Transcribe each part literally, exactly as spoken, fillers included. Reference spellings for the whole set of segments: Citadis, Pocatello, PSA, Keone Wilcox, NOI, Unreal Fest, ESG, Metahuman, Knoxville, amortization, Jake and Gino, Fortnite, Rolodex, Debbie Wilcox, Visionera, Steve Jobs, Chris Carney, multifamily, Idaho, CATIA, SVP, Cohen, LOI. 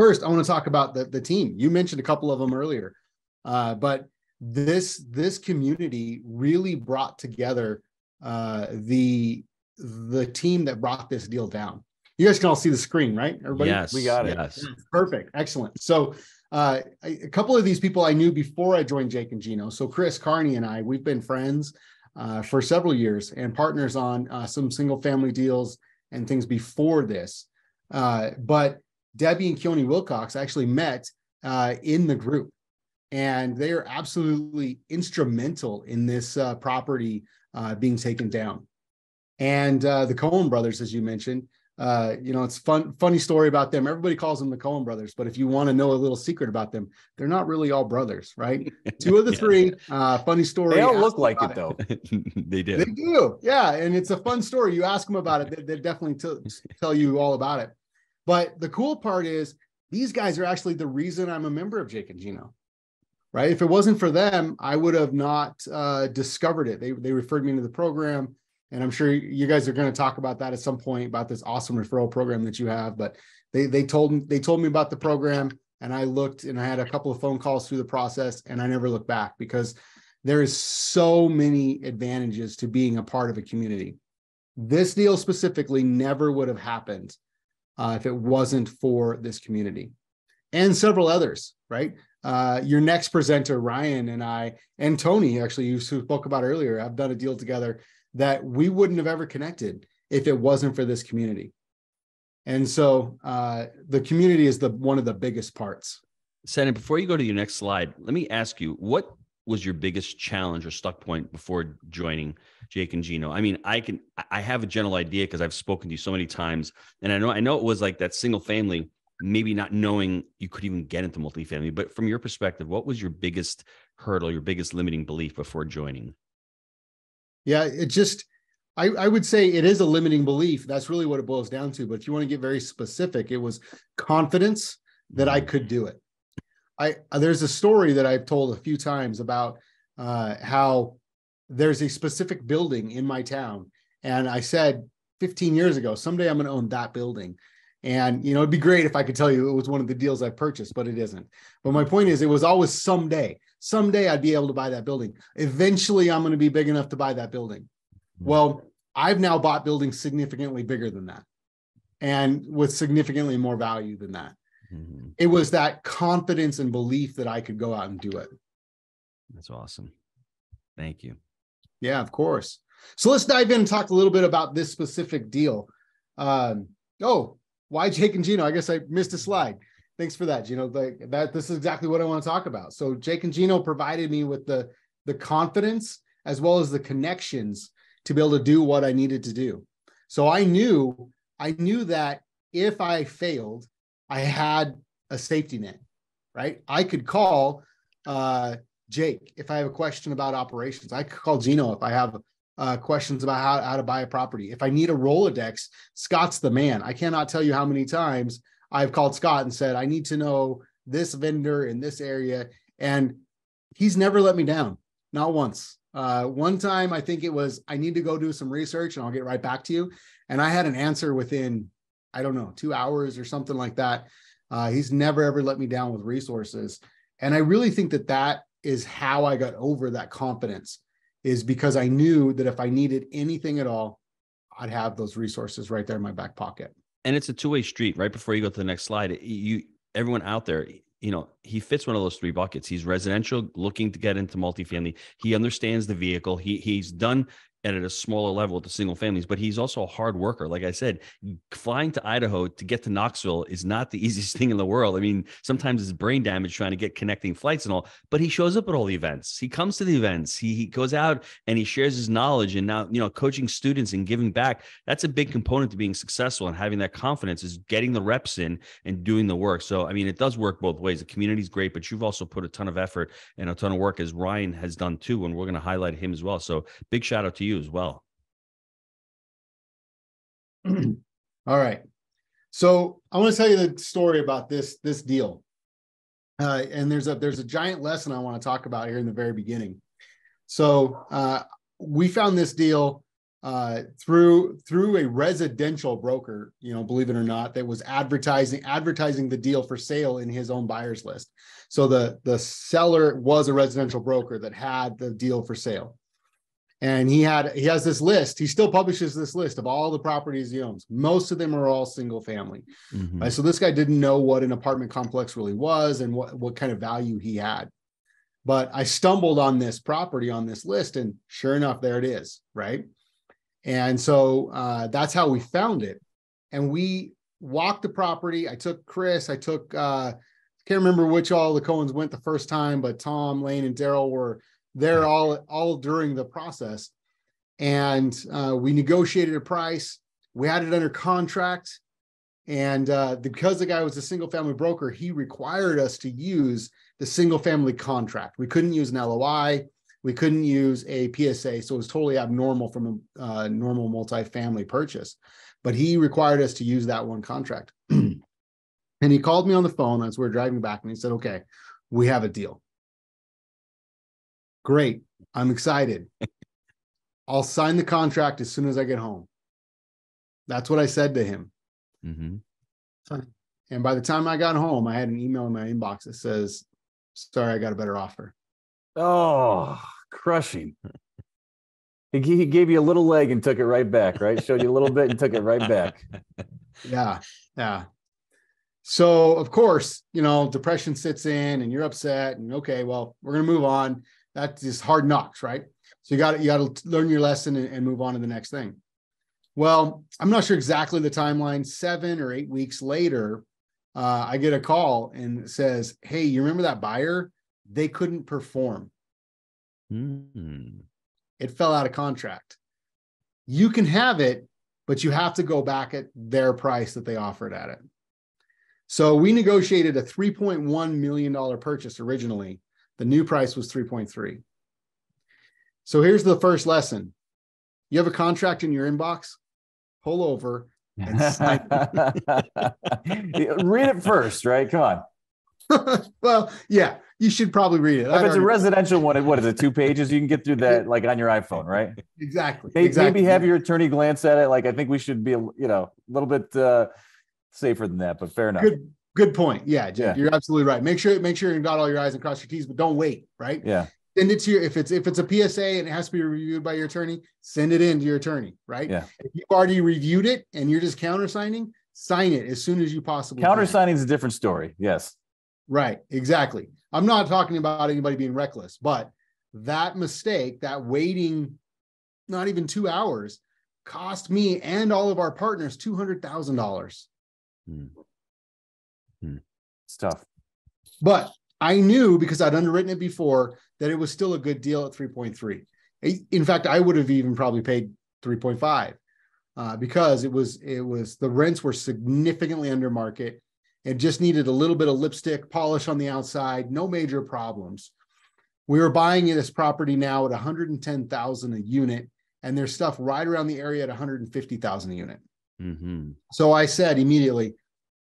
First, I want to talk about the, the team. You mentioned a couple of them earlier, uh, but this this community really brought together uh, the the team that brought this deal down. You guys can all see the screen, right? Everybody, yes, we got it. Yes. Perfect, excellent. So uh, a couple of these people I knew before I joined Jake and Gino. So Chris Carney and I, we've been friends uh, for several years and partners on uh, some single family deals and things before this, uh, but Debbie and Keone Wilcox actually met uh, in the group, and they are absolutely instrumental in this uh, property uh, being taken down. And uh, the Cohen brothers, as you mentioned, uh, you know, it's fun, funny story about them. Everybody calls them the Cohen brothers, but if you want to know a little secret about them, they're not really all brothers, right? Two of the three, uh, funny story. They all look like it, it though. They do. They do. Yeah. And it's a fun story. You ask them about it, they, they definitely t- tell you all about it. But the cool part is these guys are actually the reason I'm a member of Jake and Gino, right? If it wasn't for them, I would have not uh, discovered it. They, they referred me to the program, and I'm sure you guys are going to talk about that at some point, about this awesome referral program that you have. But they they told me, they told me about the program, and I looked, and I had a couple of phone calls through the process, and I never looked back, because there is so many advantages to being a part of a community. This deal specifically never would have happened Uh, if it wasn't for this community and several others, right? Uh, your next presenter, Ryan, and I, and Tony, actually, who spoke about earlier, I've done a deal together that we wouldn't have ever connected if it wasn't for this community. And so uh, the community is the one of the biggest parts. Senator, before you go to your next slide, let me ask you, what was your biggest challenge or stuck point before joining Jake and Gino? I mean, I can, I have a general idea because I've spoken to you so many times, and I know, I know it was like that single family, maybe not knowing you could even get into multifamily, but from your perspective, what was your biggest hurdle, your biggest limiting belief before joining? Yeah, it just, I, I would say it is a limiting belief. That's really what it boils down to. But if you want to get very specific, it was confidence that I could do it. I, there's a story that I've told a few times about uh, how there's a specific building in my town. And I said fifteen years ago, someday I'm going to own that building. And, you know, it'd be great if I could tell you it was one of the deals I purchased, but it isn't. But my point is, it was always someday, someday I'd be able to buy that building. Eventually I'm going to be big enough to buy that building. Well, I've now bought buildings significantly bigger than that and with significantly more value than that. It was that confidence and belief that I could go out and do it. That's awesome. Thank you. Yeah, of course. So let's dive in and talk a little bit about this specific deal. Um, oh, why Jake and Gino? I guess I missed a slide. Thanks for that, Gino. Like that, this is exactly what I want to talk about. So Jake and Gino provided me with the, the confidence as well as the connections to be able to do what I needed to do. So I knew, I knew that if I failed, I had a safety net, right? I could call uh, Jake if I have a question about operations. I could call Gino if I have uh, questions about how, how to buy a property. If I need a Rolodex, Scott's the man. I cannot tell you how many times I've called Scott and said, I need to know this vendor in this area. And he's never let me down, not once. Uh, one time, I think it was, I need to go do some research and I'll get right back to you. And I had an answer within I don't know, two hours or something like that. Uh, he's never, ever let me down with resources. And I really think that that is how I got over that confidence, is because I knew that if I needed anything at all, I'd have those resources right there in my back pocket. And it's a two-way street. Right before you go to the next slide, you, everyone out there, you know, he fits one of those three buckets. He's residential, looking to get into multifamily. He understands the vehicle. He he's done and at a smaller level to single families, but he's also a hard worker. Like I said, flying to Idaho to get to Knoxville is not the easiest thing in the world. I mean, sometimes it's brain damage trying to get connecting flights and all, but he shows up at all the events. He comes to the events. He, he goes out and he shares his knowledge, and now, you know, coaching students and giving back. That's a big component to being successful, and having that confidence is getting the reps in and doing the work. So, I mean, it does work both ways. The community is great, but you've also put a ton of effort and a ton of work, as Ryan has done too. And we're going to highlight him as well. So big shout out to you as well. All right. So I want to tell you the story about this, this deal. Uh, and there's a, there's a giant lesson I want to talk about here in the very beginning. So uh, we found this deal uh, through through a residential broker, you know, believe it or not, that was advertising advertising the deal for sale in his own buyer's list. So the the seller was a residential broker that had the deal for sale, and he had he has this list. He still publishes this list of all the properties he owns. Most of them are all single family. Mm-hmm. Right? So this guy didn't know what an apartment complex really was and what what kind of value he had. But I stumbled on this property on this list, and sure enough, there it is, right? And so uh, that's how we found it. And we walked the property. I took Chris. I took, uh, can't remember which all the Cohens went the first time, but Tom, Lane, and Daryl were there all, all during the process. And uh, we negotiated a price. We had it under contract. And uh, because the guy was a single-family broker, he required us to use the single family contract. We couldn't use an L O I. We couldn't use a P S A. So it was totally abnormal from a uh, normal multifamily purchase. But he required us to use that one contract. And he called me on the phone as we were driving back, and he said, okay, we have a deal. Great. I'm excited. I'll sign the contract as soon as I get home. That's what I said to him. Mm-hmm. Fine. And by the time I got home, I had an email in my inbox that says, sorry, I got a better offer. Oh, crushing. He, he gave you a little leg and took it right back, right? Showed you a little bit and took it right back. Yeah, yeah. So, of course, you know, depression sits in and you're upset and, okay, well, we're going to move on. That's just hard knocks, right? So you got you got to learn your lesson and, and move on to the next thing. Well, I'm not sure exactly the timeline. Seven or eight weeks later, Uh, I get a call and it says, hey, you remember that buyer? They couldn't perform. Mm-hmm. It fell out of contract. You can have it, but you have to go back at their price that they offered at it. So we negotiated a three point one million dollars purchase originally. The new price was three point three. So here's the first lesson. You have a contract in your inbox, pull over, read it first, right? Come on. Well, yeah, you should probably read it. If it's a residential one, what is it? Two pages? You can get through that like on your iPhone, right? Exactly. Maybe, exactly. maybe have your attorney glance at it. Like, I think we should be, you know, a little bit uh, safer than that, but fair enough. Good, good point. Yeah, Jake, yeah, you're absolutely right. Make sure, make sure you dot all your I's and cross your T's, but don't wait, right? Yeah. Send it to your, if it's if it's a P S A and it has to be reviewed by your attorney, send it in to your attorney, right? Yeah. If you've already reviewed it and you're just countersigning, sign it as soon as you possibly can. Countersigning is a different story. Yes. Right. Exactly. I'm not talking about anybody being reckless, but that mistake, that waiting not even two hours, cost me and all of our partners two hundred thousand dollars. Hmm. Hmm. It's tough. But I knew, because I'd underwritten it before, that it was still a good deal at three point three. In fact, I would have even probably paid three point five uh, because it was it was the rents were significantly under market. It just needed a little bit of lipstick polish on the outside. No major problems. We were buying this property now at one hundred ten thousand dollars a unit, and there's stuff right around the area at one hundred fifty thousand dollars a unit. Mm-hmm. So I said immediately,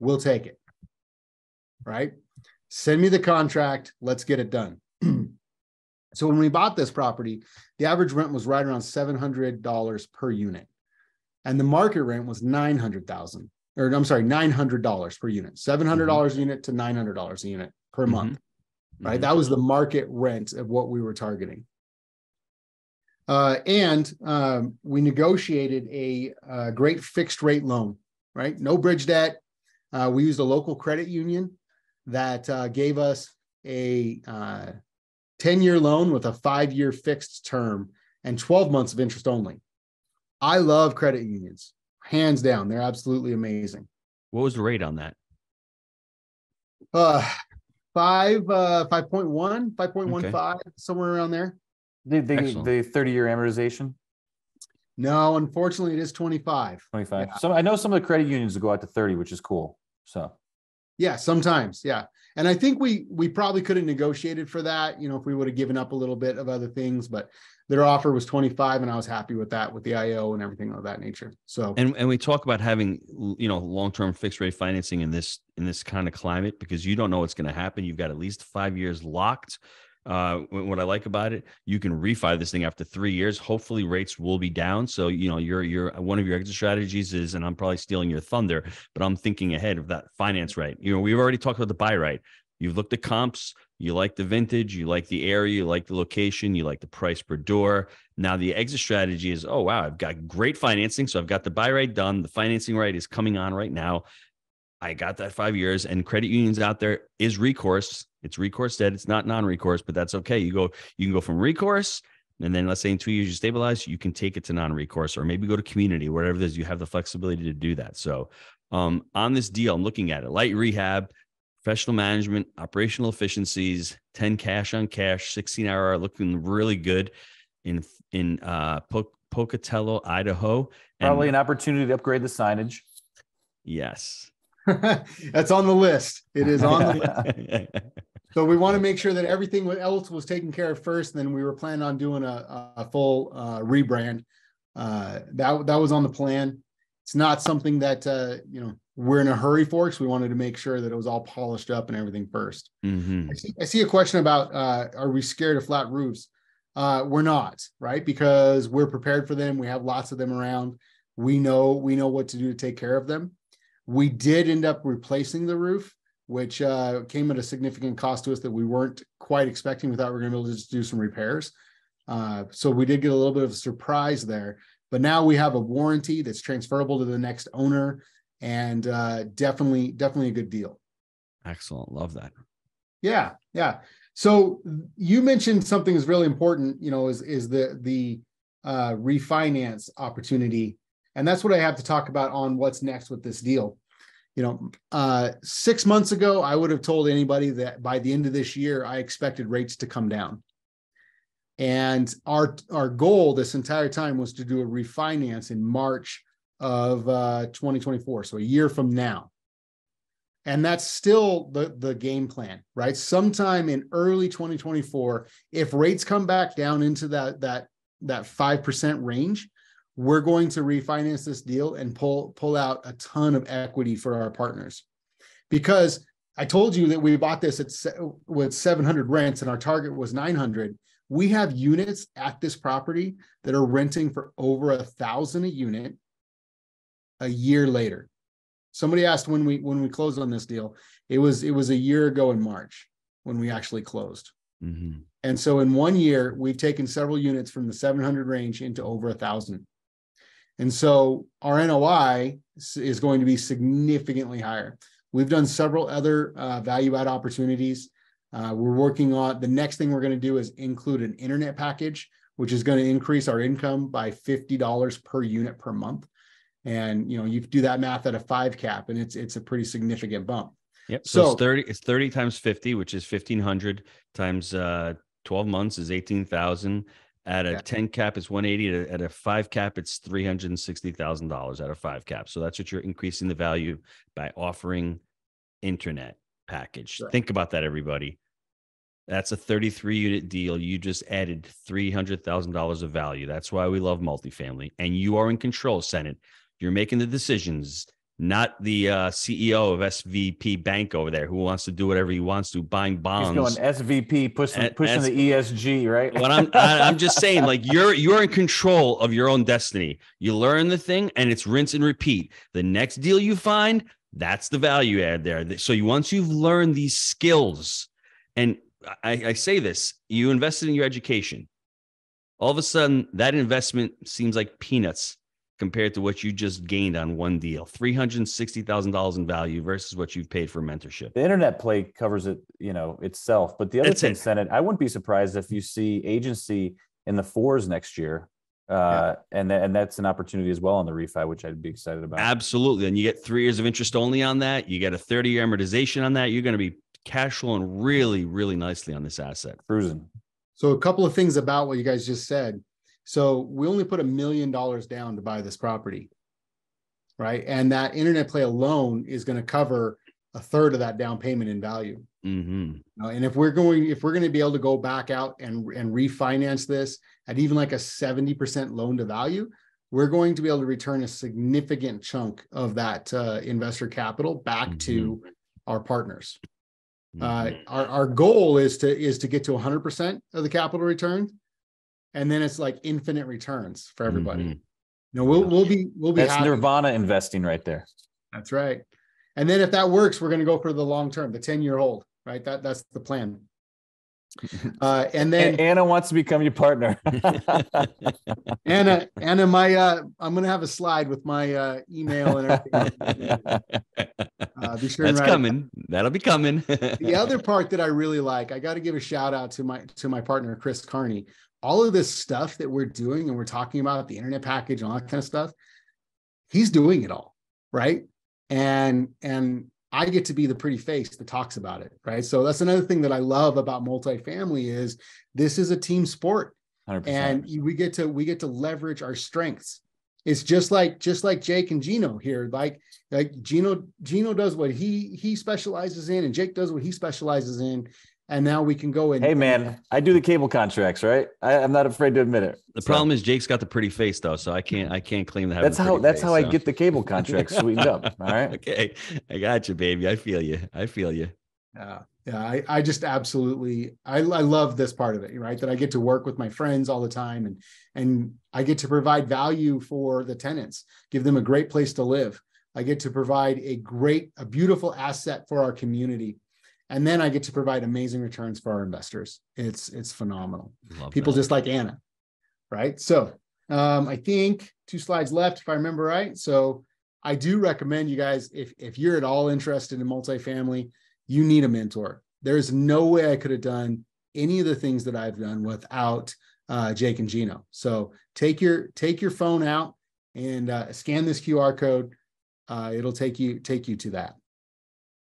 we'll take it. Right. Send me the contract. Let's get it done. So when we bought this property, the average rent was right around seven hundred dollars per unit. And the market rent was nine hundred thousand dollars, or I'm sorry, nine hundred dollars per unit, seven hundred dollars mm-hmm. a unit to nine hundred dollars a unit per mm-hmm. month, right? Mm-hmm. That was the market rent of what we were targeting. Uh, and um, we negotiated a, a great fixed rate loan, right? No bridge debt. Uh, we used a local credit union that uh, gave us a uh, ten-year loan with a five-year fixed term and twelve months of interest only. I love credit unions, hands down. They're absolutely amazing. What was the rate on that? Uh, five, uh, five point one, five point one five, okay. Somewhere around there. The, the, the thirty-year amortization? No, unfortunately, it is twenty-five. twenty-five. Yeah. So I know some of the credit unions will go out to thirty, which is cool. So. Yeah, sometimes. Yeah. And I think we we probably could have negotiated for that, you know, if we would have given up a little bit of other things, but their offer was twenty-five and I was happy with that, with the I O and everything of that nature. So and, and we talk about having, you know, long-term fixed rate financing in this in this kind of climate, because you don't know what's going to happen. You've got at least five years locked. Uh, what I like about it, you can refi this thing after three years. Hopefully rates will be down. So, you know, your, your, one of your exit strategies is, and I'm probably stealing your thunder, but I'm thinking ahead of that finance right. You know, we've already talked about the buy right. You've looked at comps, you like the vintage, you like the area, you like the location, you like the price per door. Now the exit strategy is, oh, wow, I've got great financing. So I've got the buy right done. The financing right is coming on right now. I got that five years and credit unions out there is recourse. It's recourse debt. It's not non-recourse, but that's okay. You go, you can go from recourse and then let's say in two years you stabilize, you can take it to non-recourse or maybe go to community, whatever it is, you have the flexibility to do that. So um, on this deal, I'm looking at it, light rehab, professional management, operational efficiencies, ten cash on cash, sixteen hour, looking really good in, in uh, Poc- Pocatello, Idaho. And probably an opportunity to upgrade the signage. Yes. That's on the list. It is on the list. So we want to make sure that everything else was taken care of first. And then we were planning on doing a, a full uh, rebrand. Uh, that that was on the plan. It's not something that uh, you know we're in a hurry for, because we wanted to make sure that it was all polished up and everything first. Mm-hmm. I see, I see a question about uh, are we scared of flat roofs? Uh, we're not, right? Because we're prepared for them. We have lots of them around. We know we know what to do to take care of them. We did end up replacing the roof, which uh, came at a significant cost to us that we weren't quite expecting. We thought we were going to be able to just do some repairs. Uh, so we did get a little bit of a surprise there. But now we have a warranty that's transferable to the next owner, and uh, definitely, definitely a good deal. Excellent. Love that. Yeah. Yeah. So you mentioned something is really important, you know, is, is the, the uh, refinance opportunity. And that's what I have to talk about on what's next with this deal. You know, uh, six months ago, I would have told anybody that by the end of this year, I expected rates to come down. And our our goal this entire time was to do a refinance in March of uh, twenty twenty-four, so a year from now. And that's still the, the game plan, right? Sometime in early twenty twenty-four, if rates come back down into that that that five percent range, we're going to refinance this deal and pull pull out a ton of equity for our partners, because I told you that we bought this at with seven hundred rents and our target was nine hundred. We have units at this property that are renting for over a thousand a unit a year later. Somebody asked when we when we closed on this deal. It was it was a year ago in March when we actually closed. Mm-hmm. And so in one year we've taken several units from the seven hundred range into over a thousand. And so our N O I is going to be significantly higher. We've done several other uh, value add opportunities. Uh, we're working on, the next thing we're going to do is include an internet package, which is going to increase our income by fifty dollars per unit per month. And, you know, you do that math at a five cap and it's, it's a pretty significant bump. Yep. So, so it's thirty, it's thirty times fifty, which is fifteen hundred times uh, twelve months is eighteen thousand. At a yeah. ten cap, it's one eighty. At a five cap, it's three hundred sixty thousand dollars at a five cap. So that's what you're increasing the value by offering internet package. Right. Think about that, everybody. That's a thirty-three unit deal. You just added three hundred thousand dollars of value. That's why we love multifamily. And you are in control, Senate. You're making the decisions, not the uh, C E O of S V P Bank over there who wants to do whatever he wants to, buying bonds. He's going S V P, pushing, a- pushing S- the E S G, right? Well, I'm, I, I'm just saying, like, you're you're in control of your own destiny. You learn the thing, and it's rinse and repeat. The next deal you find, that's the value add there. So you, once you've learned these skills, and I, I say this, you invested in your education. All of a sudden, that investment seems like peanuts compared to what you just gained on one deal, three hundred sixty thousand dollars in value versus what you've paid for mentorship. The internet play covers it, you know, itself. But the other That's thing, it. Senate, I wouldn't be surprised if you see agency in the fours next year. Uh, yeah. And th- and that's an opportunity as well on the refi, which I'd be excited about. Absolutely. And you get three years of interest only on that. You get a thirty-year amortization on that. You're going to be cash flowing really, really nicely on this asset. Cruising. So a couple of things about what you guys just said. So we only put a million dollars down to buy this property, right? And that internet play alone is going to cover a third of that down payment in value. Mm-hmm. Uh, and if we're going, if we're going to be able to go back out and, and refinance this at even like a seventy percent loan to value, we're going to be able to return a significant chunk of that uh, investor capital back mm-hmm. to our partners. Uh, our, our goal is to is to get to one hundred percent of the capital return, and then it's like infinite returns for everybody. Mm-hmm. No, we'll we'll be we'll be that's happy. Nirvana investing right there. That's right. And then if that works, we're going to go for the long term, the ten year hold, right? That that's the plan. Uh, and then and Anna wants to become your partner. Anna, Anna, my uh, I'm going to have a slide with my uh, email and everything. Uh, be sure that's coming. It. That'll be coming. The other part that I really like, I got to give a shout out to my to my partner Chris Carney. All of this stuff that we're doing and we're talking about, the internet package and all that kind of stuff, he's doing it all, right? And and I get to be the pretty face that talks about it, right? So that's another thing that I love about multifamily is this is a team sport, one hundred percent. And we get to we get to leverage our strengths. It's just like just like Jake and Gino here, like like Gino Gino does what he he specializes in, and Jake does what he specializes in. And now we can go in. Hey, man, I do the cable contracts, right? I, I'm not afraid to admit it. The so. problem is Jake's got the pretty face, though, so I can't I can't claim that. That's how that's face, how so. I get the cable contracts sweetened up. All right. Okay. I got you, baby. I feel you. I feel you. Yeah. Yeah. I, I just absolutely I, I love this part of it, right? That I get to work with my friends all the time, and and I get to provide value for the tenants, give them a great place to live. I get to provide a great, a beautiful asset for our community. And then I get to provide amazing returns for our investors. It's it's phenomenal. Love People that. Just like Anna, right? So um, I think two slides left, if I remember right. So I do recommend you guys, if, if you're at all interested in multifamily, you need a mentor. There is no way I could have done any of the things that I've done without uh, Jake and Gino. So take your take your phone out and uh, scan this Q R code. Uh, it'll take you take you to that.